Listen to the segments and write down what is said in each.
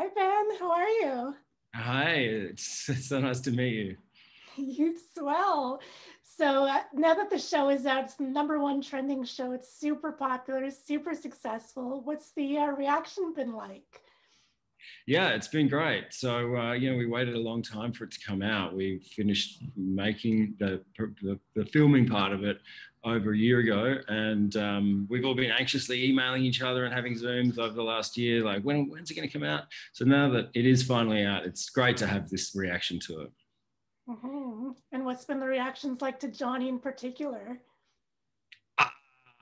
Hi, Ben. How are you? Hi. It's so nice to meet you. You as well. So now that the show is out, it's the #1 trending show. It's super popular, super successful. What's the reaction been like? Yeah, it's been great. So, we waited a long time for it to come out. We finished making the filming part of it over a year ago, and we've all been anxiously emailing each other and having Zooms over the last year, like, when's it going to come out? So now that it is finally out, it's great to have this reaction to it. Mm-hmm. And what's been the reactions like to Johnny in particular?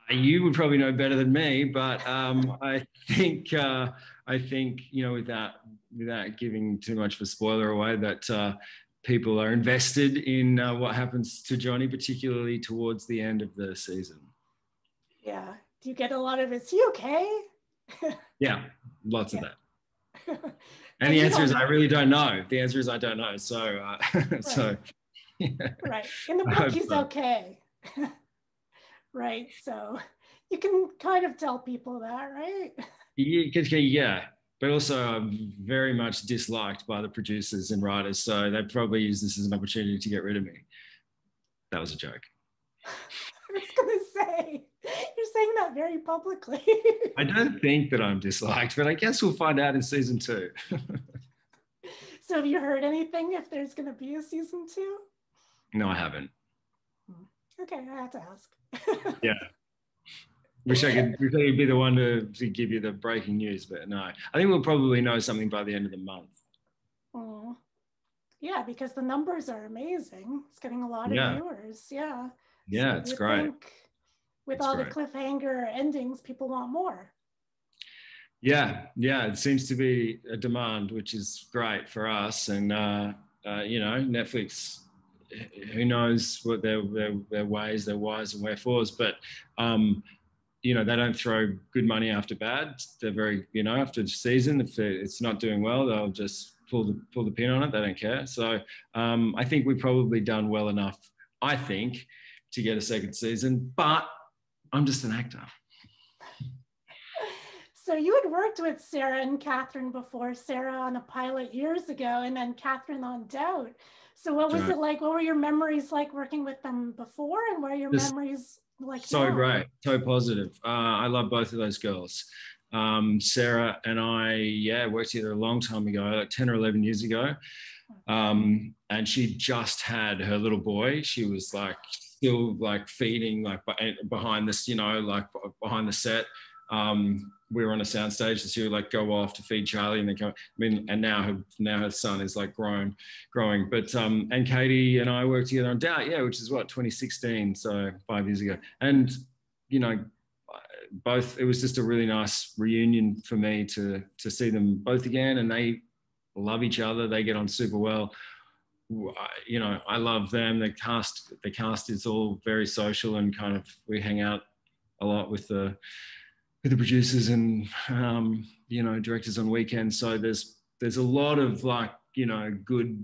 You would probably know better than me, but I think without giving too much of a spoiler away, that people are invested in what happens to Johnny, particularly towards the end of the season. Yeah. Do you get a lot of "is he okay?" Yeah, lots of that. And the answer is I really don't know. The answer is I don't know. So, right. So yeah. Right. In the book, he's okay. Right, so you can kind of tell people that, right? Yeah, but also I'm very much disliked by the producers and writers, so they probably use this as an opportunity to get rid of me. That was a joke. I was going to say, you're saying that very publicly. I don't think that I'm disliked, but I guess we'll find out in season 2. So have you heard anything if there's going to be a season 2? No, I haven't. Okay, I have to ask. Yeah. Wish I could be the one to give you the breaking news, but no. I think we'll probably know something by the end of the month. Oh. Yeah, because the numbers are amazing. It's getting a lot of viewers. Yeah. Yeah, so it's great. With all the cliffhanger endings, people want more. Yeah, yeah. It seems to be a demand, which is great for us. And, Netflix, who knows what their ways, their whys and wherefores, but they don't throw good money after bad. They're very, after the season, if it's not doing well, they'll just pull the pin on it. They don't care. So I think we've probably done well enough, I think, to get a second season, but I'm just an actor. So you had worked with Sarah and Catherine before, Sarah on a pilot years ago, and then Catherine on Doubt. So what was it like? What were your memories like working with them before, and what are your memories like now? So great, so positive. I love both of those girls. Sarah and I, worked together a long time ago, like 10 or 11 years ago. And she just had her little boy. She was still feeding, behind this, behind the set. We were on a soundstage, and she would go off to feed Charlie, and then come. I mean, and now her son is growing. But and Katie and I worked together on Doubt, which is 2016, so 5 years ago. And both, it was just a really nice reunion for me to see them both again. And they love each other. They get on super well. I love them. The cast is all very social, and kind of we hang out a lot with the producers and directors on weekends, so there's a lot of good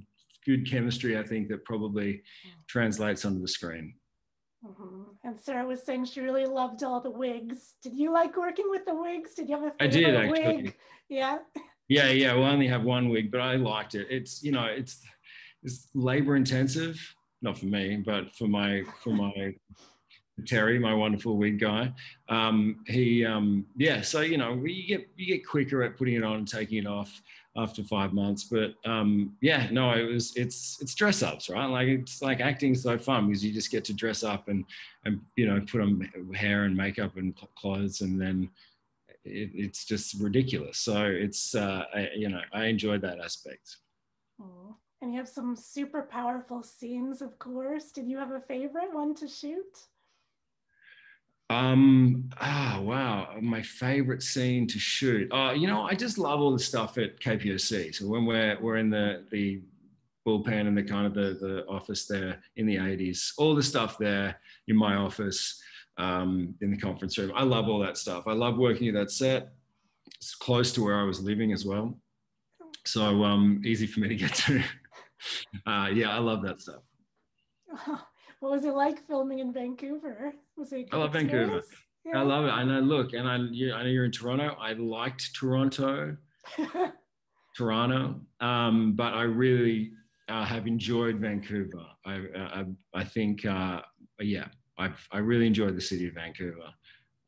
chemistry, I think, that probably translates onto the screen. Mm-hmm. And Sarah was saying she really loved all the wigs. Did you like working with the wigs? Did you have a favorite wig? Yeah, well, I only have one wig, but I liked it. It's it's labor intensive, not for me, but for my Terry, my wonderful wig guy. You get quicker at putting it on and taking it off after 5 months. But it's dress ups, right? Acting's so fun because you just get to dress up and put on hair and makeup and clothes, and then it's just ridiculous. So it's I enjoyed that aspect. Aww. And you have some super powerful scenes, of course. Did you have a favorite one to shoot? My favorite scene to shoot. I just love all the stuff at KPOC. So when we're in the bullpen and the office there in the 80s, all the stuff there in my office, in the conference room. I love all that stuff. I love working at that set. It's close to where I was living as well. So easy for me to get to. I love that stuff. What was it like filming in Vancouver? Was it good? I love Vancouver. Yeah. I love it. I know. Look, and I know you're in Toronto. I liked Toronto. Toronto, but I really have enjoyed Vancouver. I think, yeah, I really enjoyed the city of Vancouver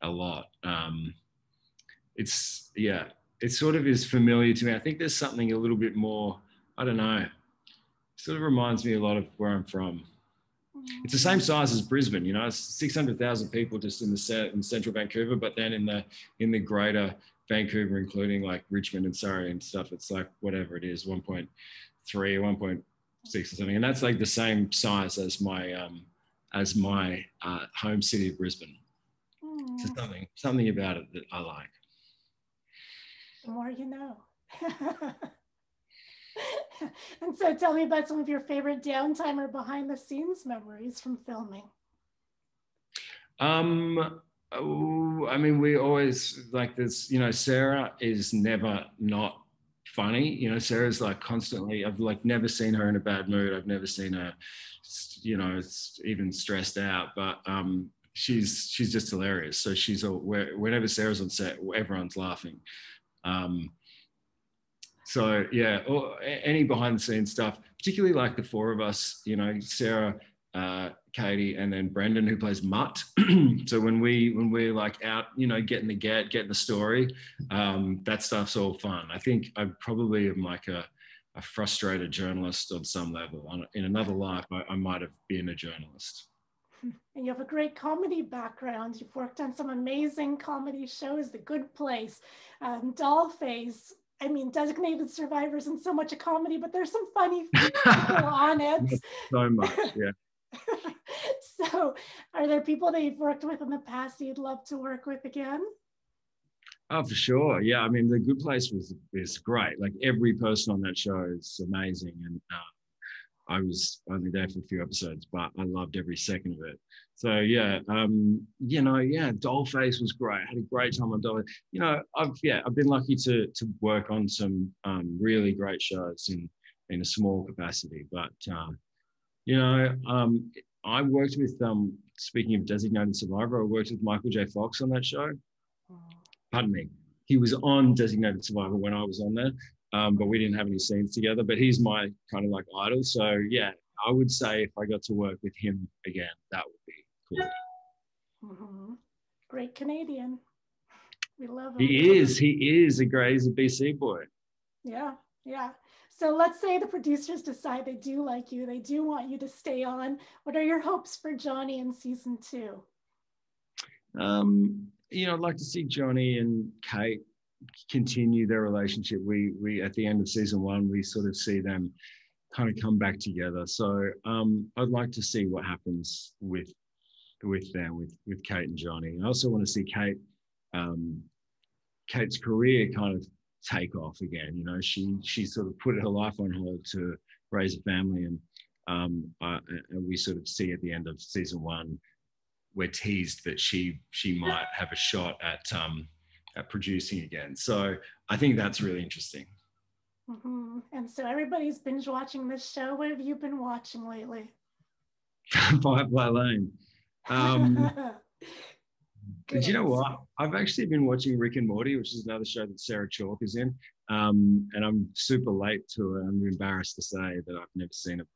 a lot. It's, yeah, it sort of is familiar to me. I think there's something a little bit more, I don't know, sort of reminds me a lot of where I'm from. It's the same size as Brisbane, you know, it's 600,000 people just in the in central Vancouver, but then in the greater Vancouver, including like Richmond and Surrey and stuff, it's like whatever it is, 1.3 or 1.6 or something, and that's like the same size as my home city of Brisbane. Mm. So something about it that I like. The more you know. And so tell me about some of your favorite downtime or behind the scenes memories from filming. Oh, I mean, we always like this, you know, Sarah is never not funny. You know, Sarah's like constantly, I've like never seen her in a bad mood. I've never seen her, you know, even stressed out, but she's just hilarious. So she's, whenever Sarah's on set, everyone's laughing. So yeah, or any behind the scenes stuff, particularly like the four of us, you know, Sarah, Katie, and then Brendan, who plays Mutt. So when we're like out, you know, getting the story, that stuff's all fun. I think I probably am like a frustrated journalist on some level. In another life, I might have been a journalist. And you have a great comedy background. You've worked on some amazing comedy shows, The Good Place, Dollface, I mean, Designated Survivor isn't so much a comedy, but there's some funny people on it. So much, yeah. So are there people that you've worked with in the past that you'd love to work with again? Oh, for sure. Yeah, I mean, The Good Place is great. Like, every person on that show is amazing. And I was only there for a few episodes, but I loved every second of it. So yeah, you know, yeah, Dollface was great. I had a great time on Dollface. You know, I've been lucky to work on some really great shows in a small capacity. But you know, I worked with speaking of Designated Survivor, I worked with Michael J. Fox on that show. Pardon me, he was on Designated Survivor when I was on there. But we didn't have any scenes together, but he's my kind of like idol. So yeah, I would say if I got to work with him again, that would be cool. Mm-hmm. Great Canadian. We love him. He is a great, he's a BC boy. Yeah, yeah. So let's say the producers decide they do like you, they do want you to stay on. What are your hopes for Johnny in season 2? You know, I'd like to see Johnny and Kate continue their relationship. We at the end of season 1 we sort of see them kind of come back together, so I'd like to see what happens with Kate and Johnny. And I also want to see Kate, Kate's career kind of take off again. You know, she sort of put her life on hold to raise a family, and we sort of see at the end of season 1 we're teased that she might have a shot at producing again. So I think that's really interesting. Mm-hmm. And so everybody's binge watching this show. What have you been watching lately? Firefly Lane. But you know what? I've actually been watching Rick and Morty, which is another show that Sarah Chalke is in. And I'm super late to it. I'm embarrassed to say that I've never seen it.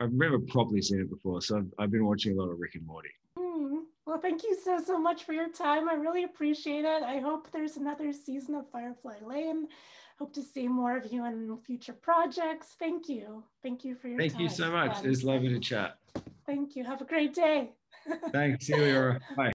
I've never properly seen it before. So I've been watching a lot of Rick and Morty. Well, thank you so much for your time. I really appreciate it. I hope there's another season of Firefly Lane. Hope to see more of you in future projects. Thank you. Thank you for your time. Thank you so much. It was lovely to chat. Thank you. Have a great day. Thanks, Leora. Bye.